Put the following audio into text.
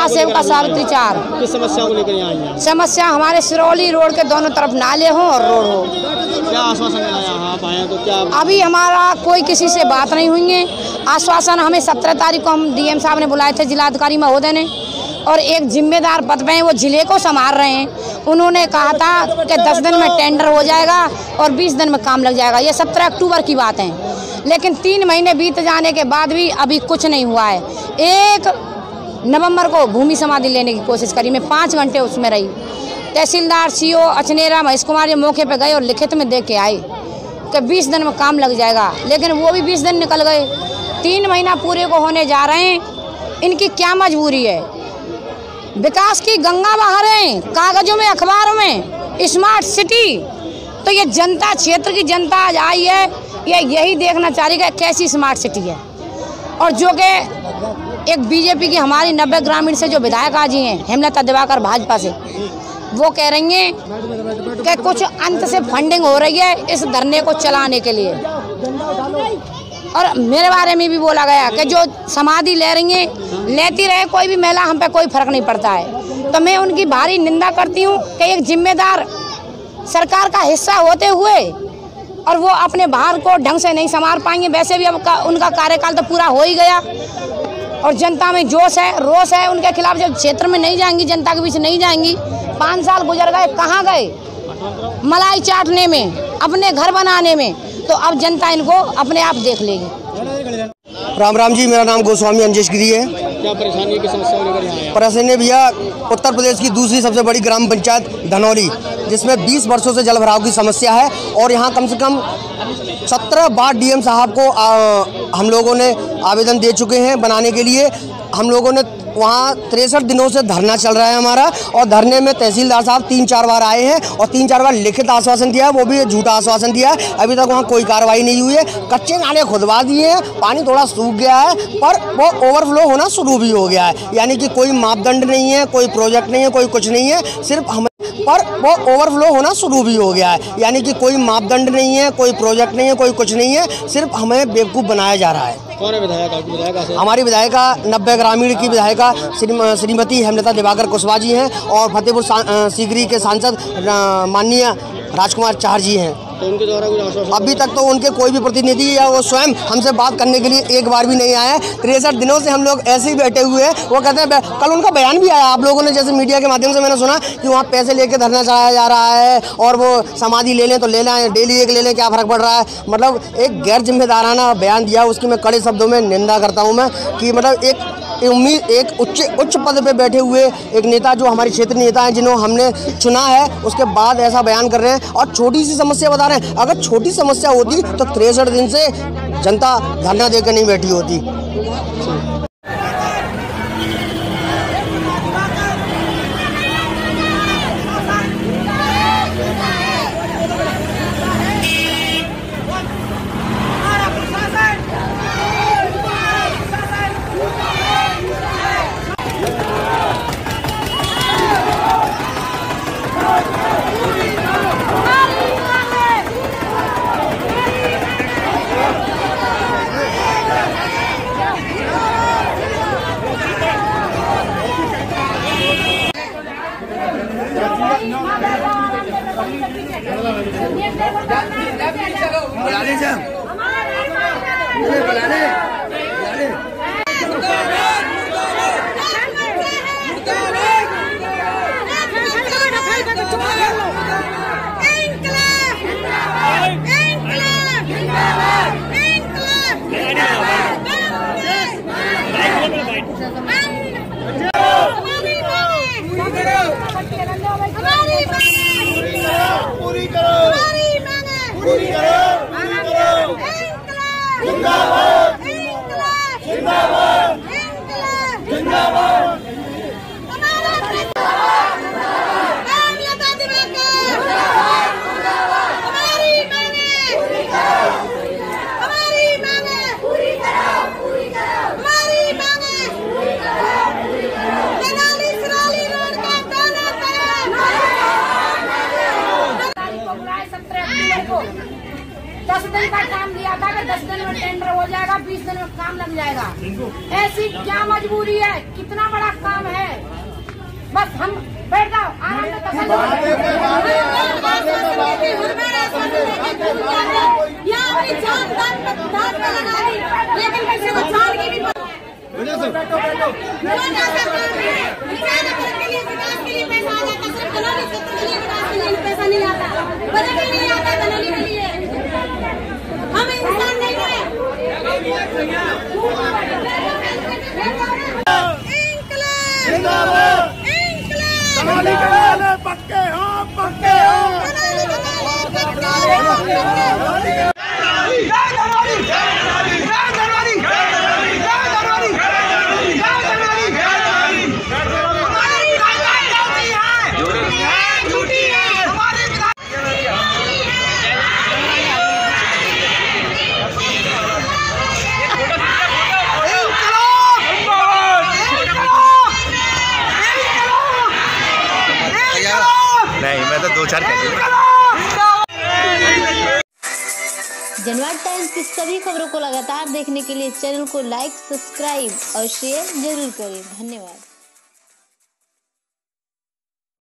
महासेव का सार्वत्रिचार। किस समस्या को लेकर यहाँ आई हैं? समस्या हमारे सिरौली रोड के दोनों तरफ नाले हों और रोड हो। क्या आश्वासन आया आप आए तो क्या? अभी हमारा कोई किसी से बात नहीं हुई है। आश्वासन हमें 17 तारीख को हम DM साहब ने बुलाए थे, जिलाधिकारी महोदय ने, और एक जिम्मेदार पद पे हैं, वो जिले को संभाल रहे हैं। उन्होंने कहा था कि 10 दिन में टेंडर हो जाएगा और 20 दिन में काम लग जाएगा। ये 17 अक्टूबर की बात है, लेकिन 3 महीने बीत जाने के बाद भी अभी कुछ नहीं हुआ है। 1 नवंबर को भूमि समाधि लेने की कोशिश करी, मैं 5 घंटे उसमें रही। तहसीलदार CO अचनेरा महेश कुमार ये मौके पर गए और लिखित में दे के आए कि 20 दिन में काम लग जाएगा, लेकिन वो भी 20 दिन निकल गए। 3 महीना पूरे को होने जा रहे हैं। इनकी क्या मजबूरी है? विकास की गंगा बहा रहे हैं कागजों में, अखबारों में, स्मार्ट सिटी। तो ये जनता, क्षेत्र की जनता आज आई है, ये यही देखना चाह रही है कैसी स्मार्ट सिटी है। और जो कि एक बीजेपी की हमारी 90 ग्रामीण से जो विधायक आज ही हैं, हेमलता दिवाकर भाजपा से, वो कह रही हैं कि कुछ अंत से फंडिंग हो रही है इस धरने को चलाने के लिए। और मेरे बारे में भी बोला गया कि जो समाधि ले रही हैं, लेती रहे कोई भी महिला, हम पे कोई फर्क नहीं पड़ता है। तो मैं उनकी भारी निंदा करती हूँ कि एक जिम्मेदार सरकार का हिस्सा होते हुए और वो अपने भार को ढंग से नहीं संभाल पाएंगे। वैसे भी अब उनका कार्यकाल तो पूरा हो ही गया और जनता में जोश है, रोष है उनके खिलाफ। जब क्षेत्र में नहीं जाएंगी, जनता के बीच नहीं जाएंगी। 5 साल गुजर गए, कहाँ गए? मलाई चाटने में, अपने घर बनाने में। तो अब जनता इनको अपने आप देख लेगी। राम राम जी, मेरा नाम गोस्वामी अंजेश गिरी है। क्या परेशानी की समस्या को लेकर आए? परेशानी भैया, उत्तर प्रदेश की दूसरी सबसे बड़ी ग्राम पंचायत धनौरी, जिसमें 20 वर्षों से जलभराव की समस्या है और यहाँ कम से कम 17 बार DM साहब को हम लोगों ने आवेदन दे चुके हैं बनाने के लिए। हम लोगों ने वहाँ 63 दिनों से धरना चल रहा है हमारा, और धरने में तहसीलदार साहब 3-4 बार आए हैं और 3-4 बार लिखित आश्वासन दिया है, वो भी झूठा आश्वासन दिया है। अभी तक वहाँ कोई कार्रवाई नहीं हुई है। कच्चे नाले खुदवा दिए हैं, पानी थोड़ा सूख गया है, पर वो ओवरफ्लो होना शुरू भी हो गया है। यानी कि कोई मापदंड नहीं है, कोई प्रोजेक्ट नहीं है, कोई कुछ नहीं है, सिर्फ हम पर वो ओवरफ्लो होना शुरू भी हो गया है। यानी कि कोई मापदंड नहीं है, कोई प्रोजेक्ट नहीं है, कोई कुछ नहीं है, सिर्फ हमें बेवकूफ़ बनाया जा रहा है। कौन है विधायक? हमारी विधायिका 90 ग्रामीण की विधायिका श्रीमती हेमलता दिवाकर कुशवाहा जी हैं और फतेहपुर सीकरी के सांसद माननीय राजकुमार चार जी हैं। तो उनके द्वारा कुछ अभी तक तो उनके कोई भी प्रतिनिधि या वो स्वयं हमसे बात करने के लिए 1 बार भी नहीं आए। 63 दिनों से हम लोग ऐसे ही बैठे हुए हैं। वो कहते हैं, कल उनका बयान भी आया आप लोगों ने, जैसे मीडिया के माध्यम से मैंने सुना कि वहाँ पैसे लेके धरना चलाया जा रहा है और वो समाधि ले लें तो ले लें, डेली एक ले लें, क्या फ़र्क पड़ रहा है। मतलब एक गैर जिम्मेदाराना बयान दिया, उसकी मैं कड़े शब्दों में निंदा करता हूँ मैं, कि मतलब एक उच्च पद पे बैठे हुए एक नेता, जो हमारे क्षेत्र नेता हैं, जिन्होंने हमने चुना है, उसके बाद ऐसा बयान कर रहे हैं और छोटी सी समस्या बता रहे हैं। अगर छोटी समस्या होती तो 63 दिन से जनता धरना देकर नहीं बैठी होती। पूरी करो, जिंदाबाद। अगर 10 दिन में टेंडर हो जाएगा, 20 दिन में काम लग जाएगा। ऐसी क्या मजबूरी है? कितना बड़ा काम है। बस हम बैठ जाओ आराम से पैसा नहीं आता, बदल के लिए आता है, धनौली के लिए। हम इंसान नहीं है। पक्के हो, पक्के हो। जनवाद टाइम्स की सभी खबरों को लगातार देखने के लिए चैनल को लाइक, सब्सक्राइब और शेयर जरूर करें। धन्यवाद।